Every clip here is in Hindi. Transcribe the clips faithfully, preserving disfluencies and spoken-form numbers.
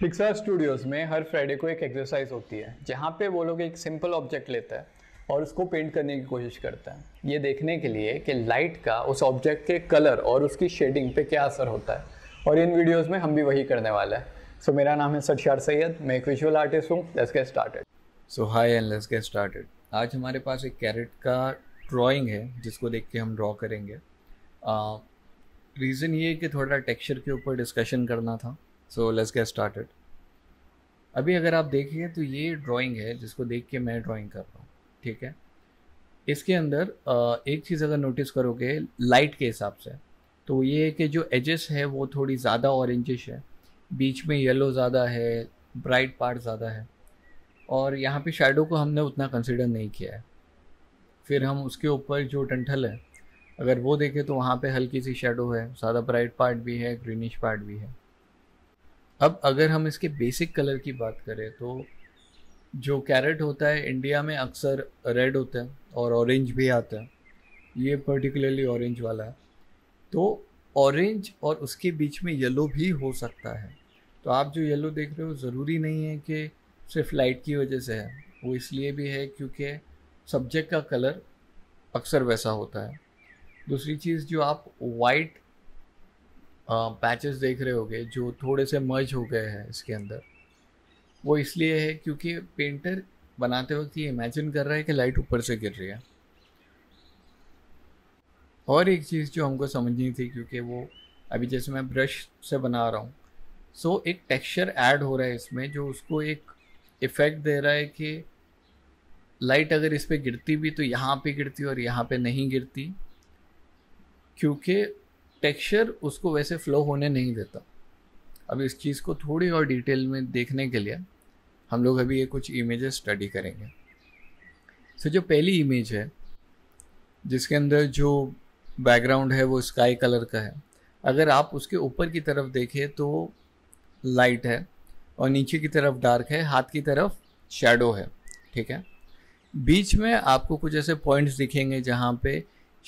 पिक्सार स्टूडियोज में हर फ्राइडे को एक एक्सरसाइज होती है जहाँ पे वो लोग एक सिंपल ऑब्जेक्ट लेता है और उसको पेंट करने की कोशिश करता है, ये देखने के लिए कि लाइट का उस ऑब्जेक्ट के कलर और उसकी शेडिंग पे क्या असर होता है। और इन वीडियोस में हम भी वही करने वाला है। सो so, मेरा नाम है सरशार सैयद, मैं एक विजुअल आर्टिस्ट हूँ। Let's get started. So hi and let's get started. आज हमारे पास एक कैरेट का ड्राइंग है जिसको देख के हम ड्रॉ करेंगे। रीज़न uh, ये कि थोड़ा टेक्स्चर के ऊपर डिस्कशन करना था। So let's get started. अभी अगर आप देखिए तो ये ड्राइंग है जिसको देख के मैं ड्राइंग कर रहा हूँ, ठीक है। इसके अंदर एक चीज़ अगर नोटिस करोगे लाइट के हिसाब से तो ये है कि जो एजेस है वो थोड़ी ज़्यादा ऑरेंजिश है, बीच में येलो ज़्यादा है, ब्राइट पार्ट ज़्यादा है, और यहाँ पे शेडो को हमने उतना कंसीडर नहीं किया है। फिर हम उसके ऊपर जो डंठल है अगर वो देखें तो वहाँ पे हल्की सी शेडो है, ज़्यादा ब्राइट पार्ट भी है, ग्रीनिश पार्ट भी है। अब अगर हम इसके बेसिक कलर की बात करें तो जो कैरेट होता है इंडिया में अक्सर रेड होता है और ऑरेंज भी आता है, ये पर्टिकुलरली ऑरेंज वाला है। तो ऑरेंज और उसके बीच में येलो भी हो सकता है। तो आप जो येलो देख रहे हो ज़रूरी नहीं है कि सिर्फ लाइट की वजह से है, वो इसलिए भी है क्योंकि सब्जेक्ट का कलर अक्सर वैसा होता है। दूसरी चीज़, जो आप वाइट पैचेस देख रहे होगे जो थोड़े से मर्ज हो गए हैं इसके अंदर, वो इसलिए है क्योंकि पेंटर बनाते वक्त ये इमेजिन कर रहा है कि लाइट ऊपर से गिर रही है। और एक चीज़ जो हमको समझनी थी, क्योंकि वो अभी जैसे मैं ब्रश से बना रहा हूँ सो एक टेक्सचर ऐड हो रहा है इसमें जो उसको एक इफ़ेक्ट दे रहा है कि लाइट अगर इस पर गिरती भी तो यहाँ पे गिरती और यहाँ पे नहीं गिरती, क्योंकि टेक्सचर उसको वैसे फ्लो होने नहीं देता। अब इस चीज़ को थोड़ी और डिटेल में देखने के लिए हम लोग अभी ये कुछ इमेजेस स्टडी करेंगे। सो so, जो पहली इमेज है जिसके अंदर जो बैकग्राउंड है वो स्काई कलर का है। अगर आप उसके ऊपर की तरफ देखें तो लाइट है और नीचे की तरफ डार्क है, हाथ की तरफ शेडो है, ठीक है। बीच में आपको कुछ ऐसे पॉइंट्स दिखेंगे जहाँ पे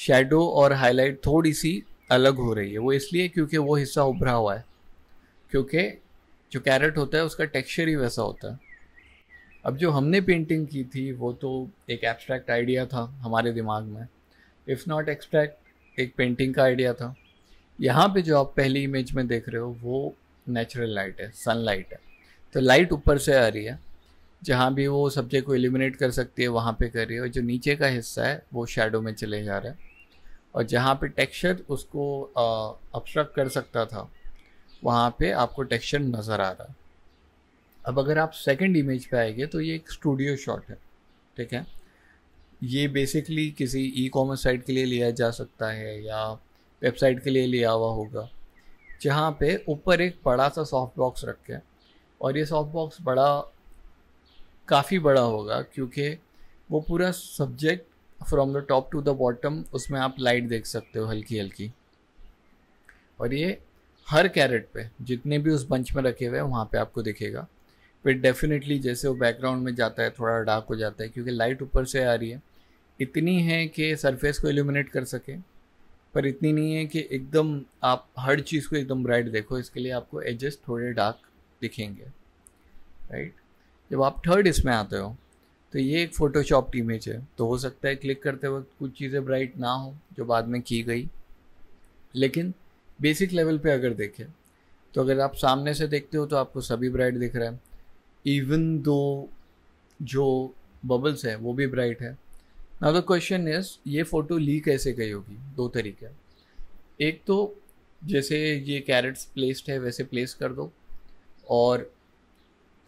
शेडो और हाईलाइट थोड़ी सी अलग हो रही है। वो इसलिए क्योंकि वो हिस्सा उभरा हुआ है, क्योंकि जो कैरेट होता है उसका टेक्सचर ही वैसा होता है। अब जो हमने पेंटिंग की थी वो तो एक एब्स्ट्रैक्ट आइडिया था हमारे दिमाग में, इफ़ नॉट एब्स्ट्रैक्ट एक पेंटिंग का आइडिया था। यहाँ पे जो आप पहली इमेज में देख रहे हो वो नेचुरल लाइट है, सनलाइट है। तो लाइट ऊपर से आ रही है, जहाँ भी वो सब्जेक्ट को इल्यूमिनेट कर सकती है वहाँ पे कर रही है, और जो नीचे का हिस्सा है वो शेडो में चले जा रहा है। और जहाँ पे टेक्सचर उसको ऑब्स्ट्रक्ट कर सकता था वहाँ पे आपको टेक्सचर नज़र आ रहा है। अब अगर आप सेकंड इमेज पे आएंगे तो ये एक स्टूडियो शॉट है, ठीक है। ये बेसिकली किसी ई कॉमर्स साइट के लिए लिया जा सकता है या वेबसाइट के लिए लिया हुआ होगा, जहाँ पे ऊपर एक बड़ा सा सॉफ्ट बॉक्स रखे और ये सॉफ्ट बॉक्स बड़ा काफ़ी बड़ा होगा क्योंकि वो पूरा subject from the top to the bottom उसमें आप लाइट देख सकते हो हल्की हल्की। और ये हर कैरेट पे जितने भी उस बंच में रखे हुए हैं वहाँ पे आपको दिखेगा। फिर डेफिनेटली जैसे वो बैकग्राउंड में जाता है थोड़ा डार्क हो जाता है क्योंकि लाइट ऊपर से आ रही है। इतनी है कि सरफेस को इल्यूमिनेट कर सके पर इतनी नहीं है कि एकदम आप हर चीज़ को एकदम ब्राइट देखो, इसके लिए आपको एजेस थोड़े डार्क दिखेंगे, राइट। जब आप थर्ड इसमें आते हो तो ये एक फ़ोटोशॉप्ड इमेज है, तो हो सकता है क्लिक करते वक्त कुछ चीज़ें ब्राइट ना हो जो बाद में की गई। लेकिन बेसिक लेवल पे अगर देखें तो अगर आप सामने से देखते हो तो आपको सभी ब्राइट दिख रहा है, इवन दो जो बबल्स हैं वो भी ब्राइट है। नाउ द क्वेश्चन इज़ ये फ़ोटो ली कैसे गई होगी। दो तरीके, एक तो जैसे ये कैरेट्स प्लेस्ड है वैसे प्लेस कर दो और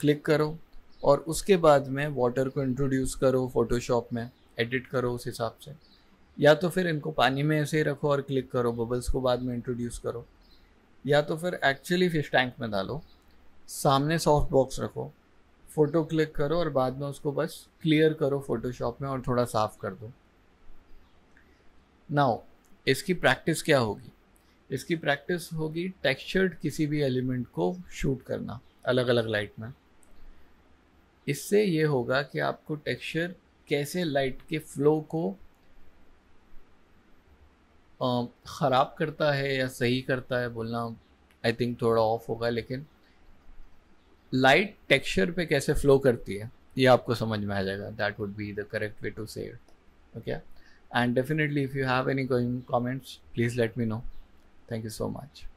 क्लिक करो और उसके बाद में वाटर को इंट्रोड्यूस करो, फ़ोटोशॉप में एडिट करो उस हिसाब से, या तो फिर इनको पानी में ऐसे ही रखो और क्लिक करो, बबल्स को बाद में इंट्रोड्यूस करो, या तो फिर एक्चुअली फिश टैंक में डालो, सामने सॉफ्ट बॉक्स रखो, फ़ोटो क्लिक करो और बाद में उसको बस क्लियर करो फ़ोटोशॉप में और थोड़ा साफ़ कर दो। नाउ इसकी प्रैक्टिस क्या होगी? इसकी प्रैक्टिस होगी टेक्सचर्ड किसी भी एलिमेंट को शूट करना अलग अलग लाइट में। इससे ये होगा कि आपको टेक्सचर कैसे लाइट के फ्लो को ख़राब करता है या सही करता है, बोलना आई थिंक थोड़ा ऑफ होगा, लेकिन लाइट टेक्सचर पे कैसे फ्लो करती है ये आपको समझ में आ जाएगा. That would be the correct way to say it. Okay and definitely if you have any comments please let me know. Thank you so much.